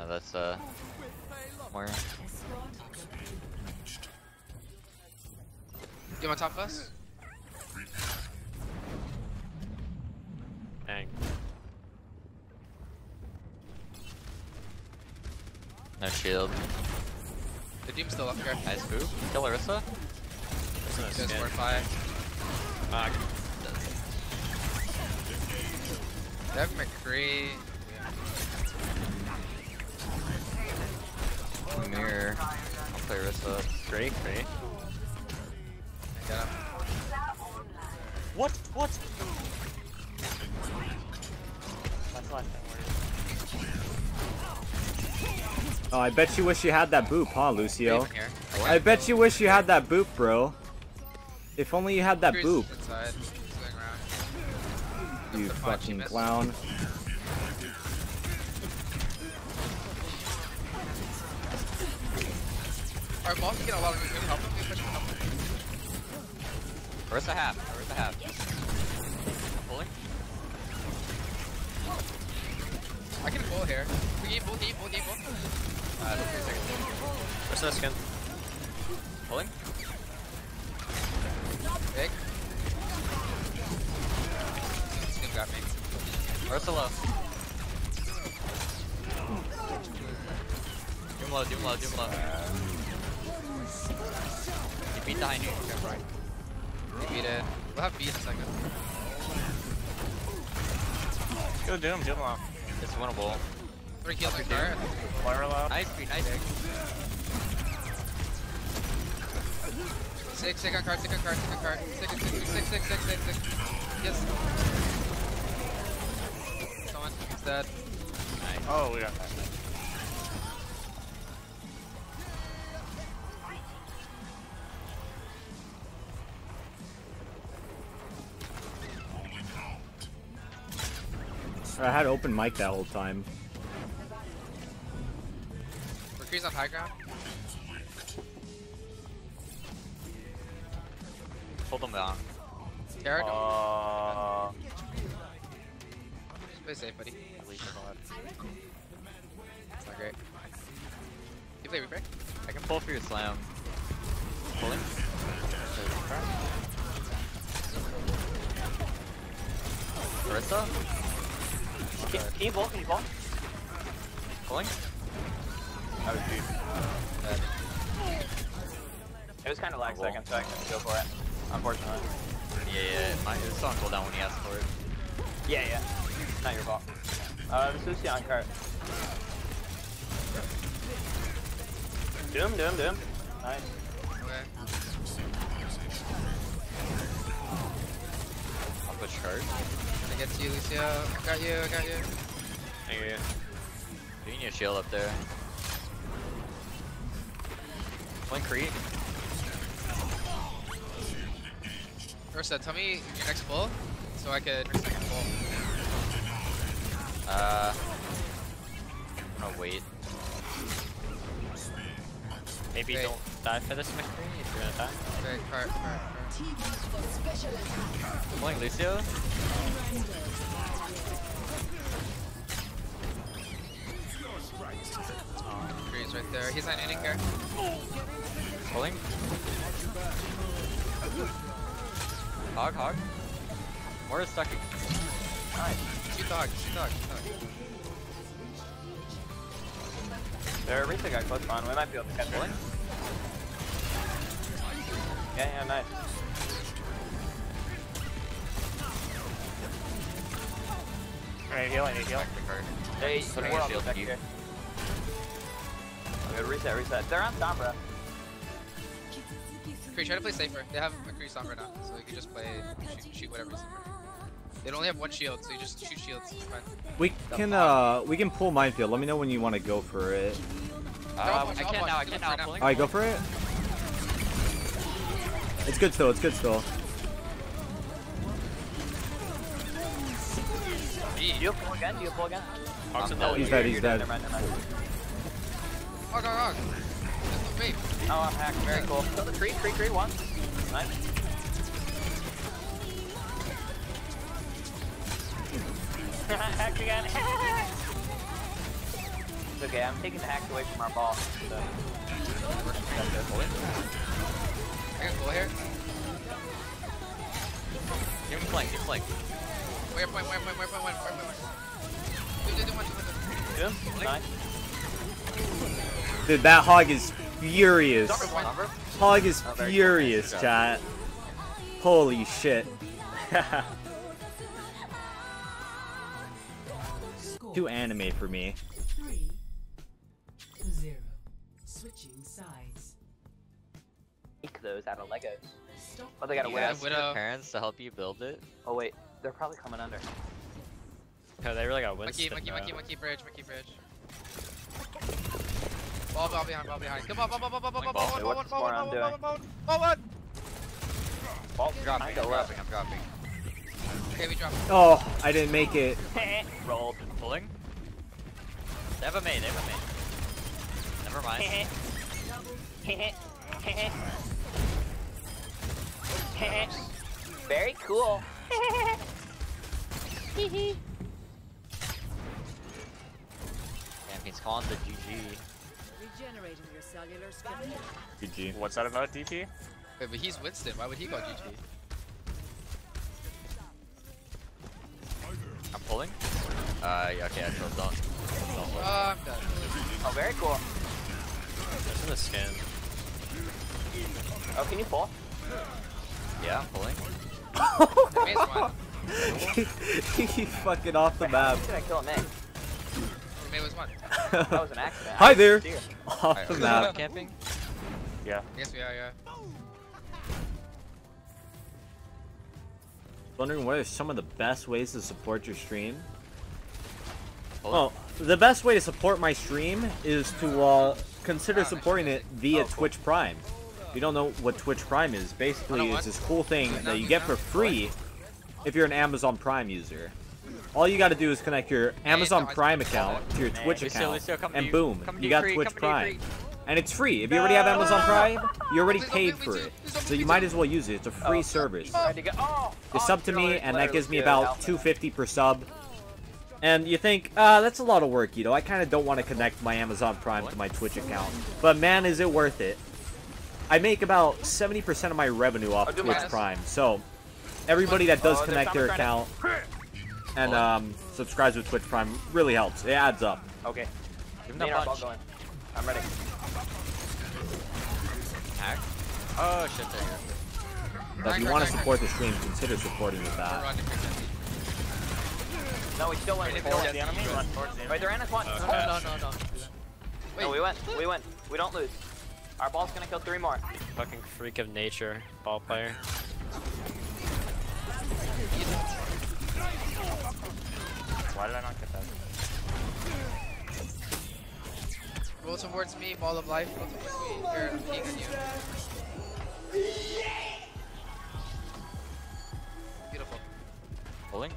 No, that's more. You want top of us? Dang. No shield. The team's still up here. Nice boo. Kill Orisa. There's more fire. Dev McCree. Mirror. I'll play Orisa. Great, great. I got him. What? What? That's last thing. Oh, I bet you wish you had that boop, huh, Lucio? I bet you wish you had that boop, bro. If only you had that boop. You fucking clown. Alright, Moss is getting a lot of good help. Where's the half? Where's the half? Pulling? I can pull here. Pull. Where's that skin? Pulling? Big. Skin got me. Where's the low? Doom low, doom low, doom low. You beat the high noon. Okay, right. You beat it. We'll have B in a second. Go doom, doom low. It's winnable. 3 kills right there. Nice feet, nice egg. Six, second card, second card, second card. Six. Yes. Someone, he's dead. Nice. Oh, we got that. I had open mic that whole time. Mercury's on high ground. Hold them down. Terra, just play safe, buddy. That's not great. You play Reaper? I can pull for your slam. Pulling? Marissa? Can you ball? Can you ball? Pulling? I was deep. It was kind of lag second, so I can go for it. Unfortunately. Yeah. It was on cooldown when he asked for it. Yeah. Not your ball. This is the on cart. Doom. Nice. Okay. I'll put charge. I got you, Lucio. I got you. Thank you. You need a shield up there. One creep. Ursa, tell me your next pull so I could. Your second pull. I'm gonna wait. Maybe okay. Don't die for this McCree if you're gonna die. Okay, cart. Pulling Lucio? He's right there. He's on any care. Pulling? Hog. More is sucking. Nice. She dog. There, Rita got close on. We might be able to catch her. Yeah, nice. I need heal. Hey, putting a shield back here. I'm gonna reset. They're on Sombra. Kree, try to play safer. They have a Kree Sombra now, so you can just play, shoot whatever. They only have one shield, so you just shoot shields. We can pull minefield. Let me know when you want to go for it. I can now. Alright, go for it. It's good still. Do you pull again? He's dead. Hog. There's no beef. Oh, I'm hacked. Very cool. So the tree one. Nice. Hacked again. It's okay, I'm taking the hack away from our boss. So. I got goal here. Give him flank, give him flank. Where, dude, that hog is furious. Hog is furious, chat. Holy shit. 2 anime for me. 3-0. Switching sides. Make those out of Legos. Oh, they got a Widow. Your parents to help you build it? Oh wait, they're probably coming under. No, they really got Winston. Monkey bridge, monkey bridge. Ball behind, ball behind. Come on, ball one. Ball, I'm dropping. Okay, we dropped. Oh, I didn't make it. Rolled and pulling. They have a main, they have a main. Never mind. Very cool. Damn, he's calling the GG. Regenerating your cellular skin. GG. What's that about DP? Wait, but he's Winston. Why would he go GG? I'm pulling. Yeah, okay, I dropped on. I'm done. Oh, very cool. There's the skin. Oh, can you pull? Yeah, I'm pulling. He fucking off the map. He's gonna kill a man. It was one. That was an accident. Hi there. Off the map. Camping? Yeah. I guess we are, yeah. Wondering what are some of the best ways to support your stream? Oh, the best way to support my stream is to consider supporting it via Twitch Prime. If you don't know what Twitch Prime is, basically it's this cool thing that you get for free if you're an Amazon Prime user. All you gotta do is connect your Amazon Prime account to your Twitch account, and boom, you got Twitch Prime. And it's free. If you already have Amazon Prime, you already paid for it. So you might as well use it. It's a free service. You sub to me, and that gives me about $2.50 per sub. And you think, that's a lot of work, you know. I kind of don't want to connect my Amazon Prime to my Twitch account. But man, is it worth it. I make about 70% of my revenue off Twitch Prime. So everybody that does connect their account and subscribes with Twitch Prime really helps. It adds up. Okay. I'm ready. Hack. Oh shit, there you go. If you want to support the stream, consider supporting with that. No, we still went towards the enemy. Wait, they're in us one. No. Wait. No, we went. We don't lose. Our ball's gonna kill 3 more. Fucking freak of nature, ball player. Why did I not get that? Roll towards me, ball of life, roll towards me. Here, I'm peeking on you. Beautiful. Pulling.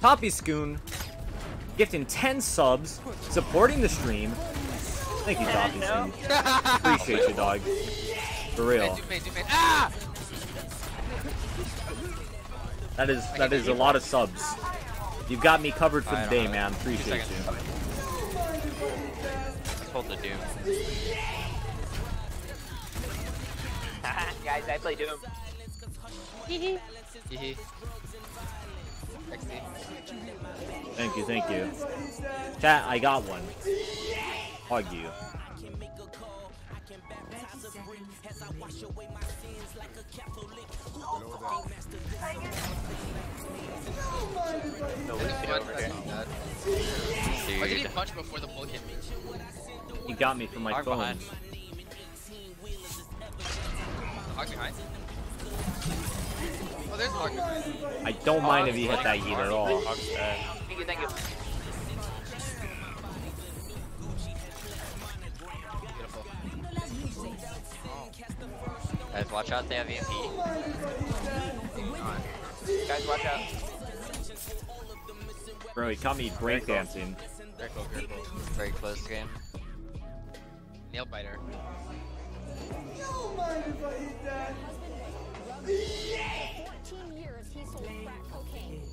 Poppy Scoon, gifting 10 subs, supporting the stream. Thank you, Poppy Scoon. Appreciate you, dog. For real. Ah! That is a lot of subs. You've got me covered for the day, man. Appreciate you. Hold the Doom. Guys, I play Doom. Thank you, thank you. Chat, I got one. Hug you. Why did he punch before the bull hit me? He got me from my phone. Behind. Hog behind. Oh, there's hog behind. I don't mind if he hit that yeet at all. Thank you, thank you. Beautiful. Guys, watch out, they have EMP. Guys, watch out. Bro, he caught me breakdancing. Very cool, very cool. Very close game. Nail biter. For 14 years, he sold crack cocaine.